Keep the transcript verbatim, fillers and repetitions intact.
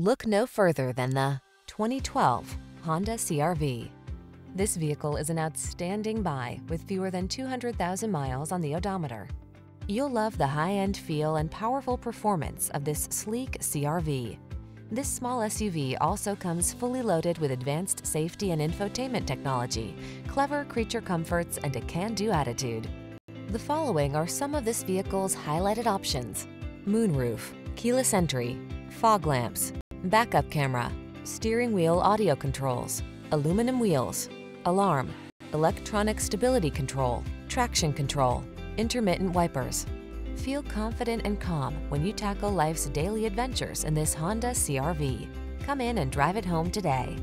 Look no further than the twenty twelve Honda C R V. This vehicle is an outstanding buy with fewer than two hundred thousand miles on the odometer. You'll love the high-end feel and powerful performance of this sleek C R V. This small S U V also comes fully loaded with advanced safety and infotainment technology, clever creature comforts, and a can-do attitude. The following are some of this vehicle's highlighted options: moonroof, keyless entry, fog lamps, backup camera, steering wheel audio controls, aluminum wheels, alarm, electronic stability control, traction control, intermittent wipers. Feel confident and calm when you tackle life's daily adventures in this Honda C R V. Come in and drive it home today.